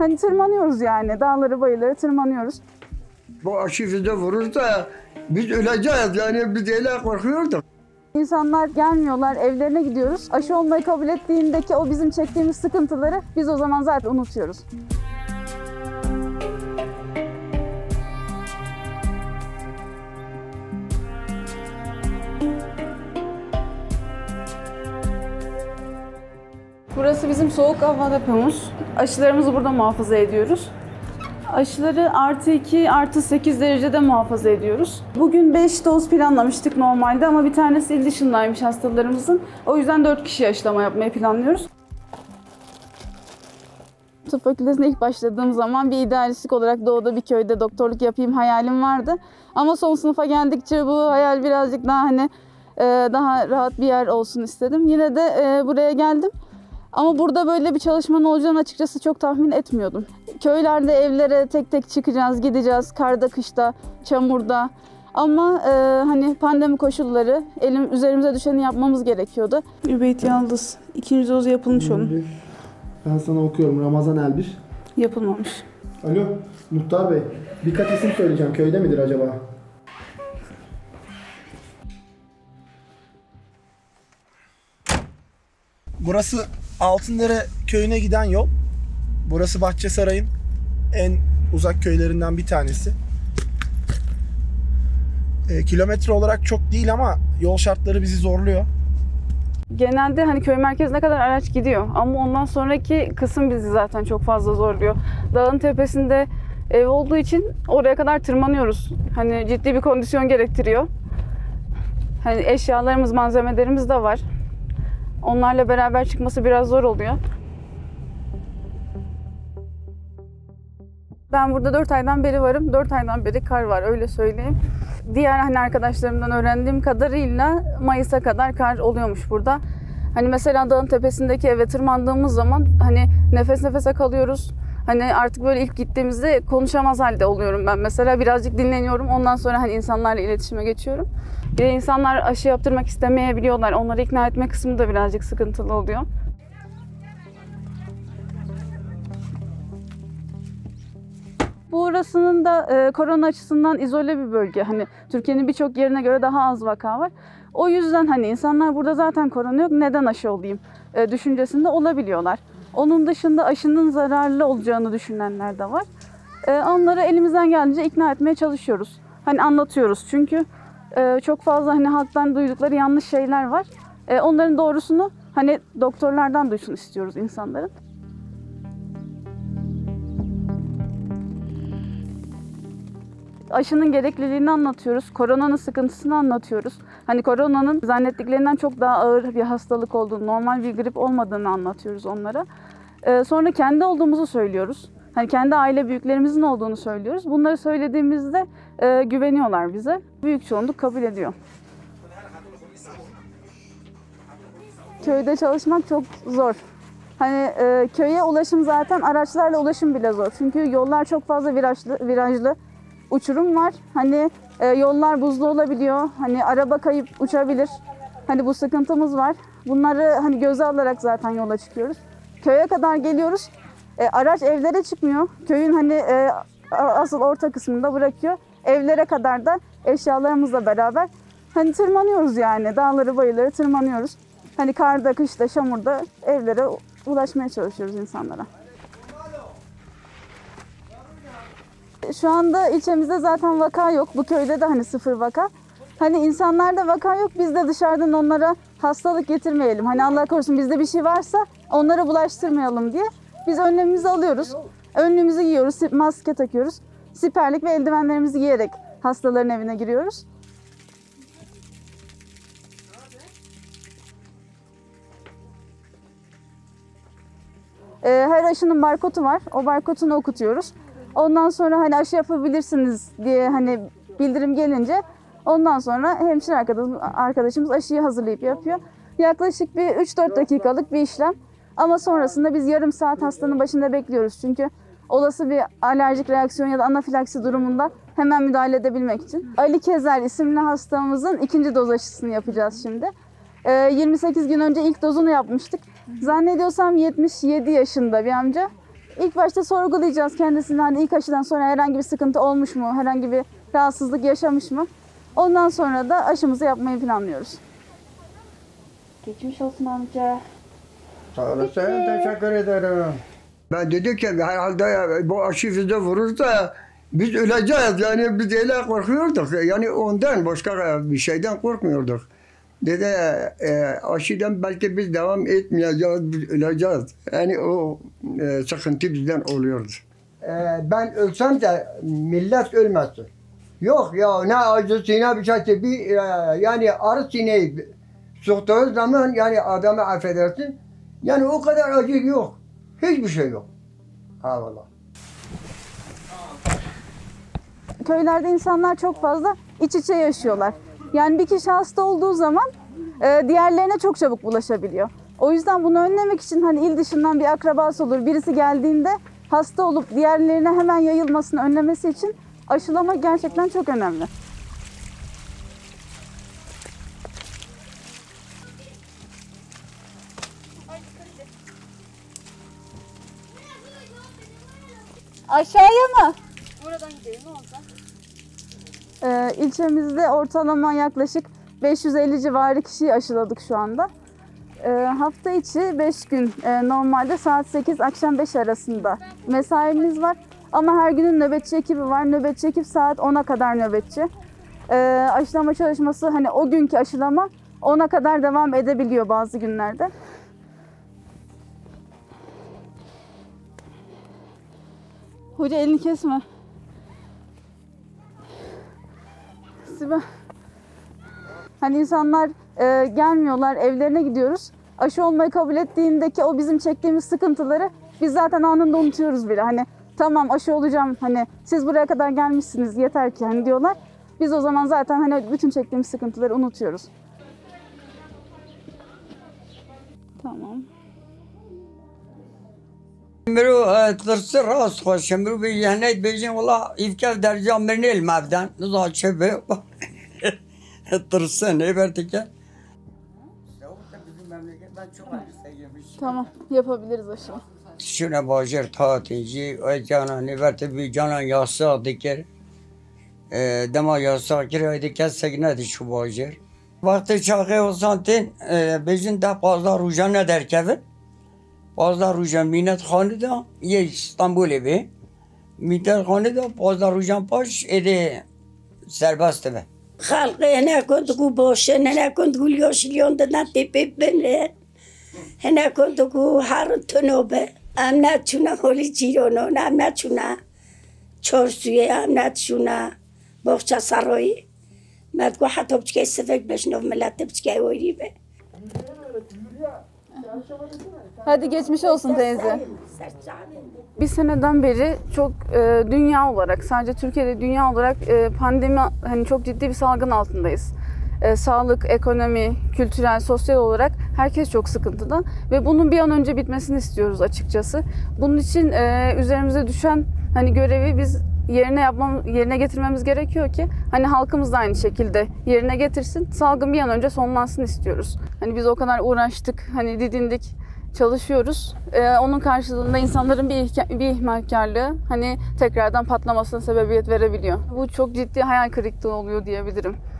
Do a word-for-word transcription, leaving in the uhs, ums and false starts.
Hani tırmanıyoruz yani, dağları bayırları tırmanıyoruz. Bu aşifide vurur da biz öleceğiz yani, biz öyle korkuyorduk. İnsanlar gelmiyorlar, evlerine gidiyoruz. Aşı olmayı kabul ettiğindeki o bizim çektiğimiz sıkıntıları biz o zaman zaten unutuyoruz. Burası bizim soğuk hava depomuz. Aşılarımızı burada muhafaza ediyoruz. Aşıları artı iki, artı sekiz derecede muhafaza ediyoruz. Bugün beş doz planlamıştık normalde ama bir tanesi il dışındaymış hastalarımızın. O yüzden dört kişi aşılama yapmayı planlıyoruz. Tıp fakültesine ilk başladığım zaman bir idealistlik olarak doğuda bir köyde doktorluk yapayım hayalim vardı. Ama son sınıfa geldikçe bu hayal birazcık daha hani daha rahat bir yer olsun istedim. Yine de buraya geldim. Ama burada böyle bir çalışmanın olacağını açıkçası çok tahmin etmiyordum. Köylerde evlere tek tek çıkacağız, gideceğiz karda, kışta, çamurda. Ama e, hani pandemi koşulları, elim üzerimize düşeni yapmamız gerekiyordu. Übeyt Yaldız, ikinci doz yapılmış onun. Ben sana okuyorum, Ramazan Elbir. Yapılmamış. Alo, Muhtar Bey, birkaç isim söyleyeceğim. Köyde midir acaba? Burası Altındere köyüne giden yol. Burası Bahçesaray'ın en uzak köylerinden bir tanesi. E, kilometre olarak çok değil ama yol şartları bizi zorluyor. Genelde hani köy merkezine kadar araç gidiyor ama ondan sonraki kısım bizi zaten çok fazla zorluyor. Dağın tepesinde ev olduğu için oraya kadar tırmanıyoruz. Hani ciddi bir kondisyon gerektiriyor. Hani eşyalarımız, malzemelerimiz de var. Onlarla beraber çıkması biraz zor oluyor. Ben burada dört aydan beri varım. Dört aydan beri kar var, öyle söyleyeyim. Diğer hani arkadaşlarımdan öğrendiğim kadarıyla Mayıs'a kadar kar oluyormuş burada. Hani mesela dağın tepesindeki eve tırmandığımız zaman hani nefes nefese kalıyoruz. Hani artık böyle ilk gittiğimizde konuşamaz halde oluyorum ben. Mesela birazcık dinleniyorum. Ondan sonra hani insanlarla iletişime geçiyorum. Bir de insanlar aşı yaptırmak istemeyebiliyorlar. Onları ikna etme kısmı da birazcık sıkıntılı oluyor. Burasının da e, korona açısından izole bir bölge. Hani Türkiye'nin birçok yerine göre daha az vaka var. O yüzden hani insanlar burada zaten korona yok, neden aşı olayım e, düşüncesinde olabiliyorlar. Onun dışında aşının zararlı olacağını düşünenler de var. E, onları elimizden geldiğince ikna etmeye çalışıyoruz. Hani anlatıyoruz çünkü e, çok fazla hani halktan duydukları yanlış şeyler var. E, onların doğrusunu hani doktorlardan duysun istiyoruz insanların. Aşının gerekliliğini anlatıyoruz, koronanın sıkıntısını anlatıyoruz. Hani koronanın zannettiklerinden çok daha ağır bir hastalık olduğunu, normal bir grip olmadığını anlatıyoruz onlara. Ee, sonra kendi olduğumuzu söylüyoruz. Hani kendi aile büyüklerimizin olduğunu söylüyoruz. Bunları söylediğimizde e, güveniyorlar bize. Büyük çoğunluk kabul ediyor. Köyde çalışmak çok zor. Hani e, köye ulaşım zaten araçlarla ulaşım bile zor. Çünkü yollar çok fazla virajlı. virajlı. Uçurum var. Hani e, yollar buzlu olabiliyor. Hani araba kayıp uçabilir. Hani bu sıkıntımız var. Bunları hani göze alarak zaten yola çıkıyoruz. Köye kadar geliyoruz. E, araç evlere çıkmıyor. Köyün hani e, asıl orta kısmında bırakıyor. Evlere kadar da eşyalarımızla beraber hani tırmanıyoruz yani. Dağları, bayırları tırmanıyoruz. Hani karda, kışta, çamurda evlere ulaşmaya çalışıyoruz insanlara. Şu anda ilçemizde zaten vaka yok. Bu köyde de hani sıfır vaka. Hani insanlarda vaka yok. Biz de dışarıdan onlara hastalık getirmeyelim. Hani Allah korusun bizde bir şey varsa onlara bulaştırmayalım diye. Biz önlemimizi alıyoruz. Önlüğümüzü giyiyoruz. Maske takıyoruz. Siperlik ve eldivenlerimizi giyerek hastaların evine giriyoruz. Her aşının barkodu var. O barkodunu okutuyoruz. Ondan sonra hani aşı yapabilirsiniz diye hani bildirim gelince ondan sonra hemşire arkadaşımız aşıyı hazırlayıp yapıyor. Yaklaşık bir üç dört dakikalık bir işlem ama sonrasında biz yarım saat hastanın başında bekliyoruz. Çünkü olası bir alerjik reaksiyon ya da anafilaksi durumunda hemen müdahale edebilmek için. Ali Kezer isimli hastamızın ikinci doz aşısını yapacağız şimdi. yirmi sekiz gün önce ilk dozunu yapmıştık. Zannediyorsam yetmiş yedi yaşında bir amca. İlk başta sorgulayacağız kendisini, hani ilk aşıdan sonra herhangi bir sıkıntı olmuş mu, herhangi bir rahatsızlık yaşamış mı? Ondan sonra da aşımızı yapmayı planlıyoruz. Geçmiş olsun amca. Sağ olasın, teşekkür ederim. Ben dedim ki herhalde bu aşı bize vurursa biz öleceğiz, yani biz öyle korkuyorduk, yani ondan başka bir şeyden korkmuyorduk. Dedi e, aşıdan belki biz devam etmeyeceğiz, biz öleceğiz. Yani o e, sıkıntı bizden oluyordu. E, ben ölsem de millet ölmezdi. Yok ya, ne acısı ne bir şey, bir, e, yani arı sineği soktuğu zaman yani adamı affedersin. Yani o kadar acı yok, hiçbir şey yok. Ha vallahi. Köylerde insanlar çok fazla iç içe yaşıyorlar. Yani bir kişi hasta olduğu zaman e, diğerlerine çok çabuk bulaşabiliyor. O yüzden bunu önlemek için hani il dışından bir akrabası olur, birisi geldiğinde hasta olup diğerlerine hemen yayılmasını önlemesi için aşılama gerçekten çok önemli. Aşağıya mı? Buradan gidelim, ne olacak? Ee, ilçemizde ortalama yaklaşık beş yüz elli civarı kişiyi aşıladık şu anda. Ee, hafta içi beş gün, e, normalde saat sekiz akşam beş arasında mesaimiz var. Ama her günün nöbetçi ekibi var. Nöbetçi ekip saat ona kadar nöbetçi. Ee, aşılama çalışması, hani o günkü aşılama ona kadar devam edebiliyor bazı günlerde. Hoca elini kesme. Hani insanlar e, gelmiyorlar, evlerine gidiyoruz. Aşı olmayı kabul ettiğindeki o bizim çektiğimiz sıkıntıları biz zaten anında unutuyoruz bile. Hani tamam aşı olacağım, hani siz buraya kadar gelmişsiniz yeter ki hani diyorlar. Biz o zaman zaten hani bütün çektiğimiz sıkıntıları unutuyoruz. Tamam. Miro tırsı rast koş, miro bir yahnet bejim ola ifkar derece mernel mevdan, nuzal çebe tırsı ne vertikal. Tamam, yapabiliriz aşağı. Şuna başır tahteci, ay cana ne verti bir cana yasa diker, dema yasa kire ay diker segne di şu başır. Vakti çağı olsan ten bejin de fazla rujan ne derkevin. Pazar rujan minnet khanıda, ye İstanbul'e be. Minnet khanıda, pazar rujan paş ede serbest be. Halkı ne kondu boşa, ne kondu lyoşlyon da na tepip bene. Ne kondu harun tonobe. Amna çuna holi cirono, amna çuna çorsuye, amna çuna bohça saroyi. Madku hatop çke sefek beşnov millet çke oyri be. Hadi geçmiş olsun teyze. Bir seneden beri çok e, dünya olarak, sadece Türkiye'de dünya olarak e, pandemi, hani çok ciddi bir salgın altındayız. E, sağlık, ekonomi, kültürel, sosyal olarak herkes çok sıkıntıda ve bunun bir an önce bitmesini istiyoruz açıkçası. Bunun için e, üzerimize düşen hani görevi biz yerine yapmam, yerine getirmemiz gerekiyor ki hani halkımız da aynı şekilde yerine getirsin. Salgın bir an önce sonlansın istiyoruz. Hani biz o kadar uğraştık, hani didindik, çalışıyoruz. Ee, onun karşılığında insanların bir, bir ihmalkarlığı hani tekrardan patlamasına sebebiyet verebiliyor. Bu çok ciddi hayal kırıklığı oluyor diyebilirim.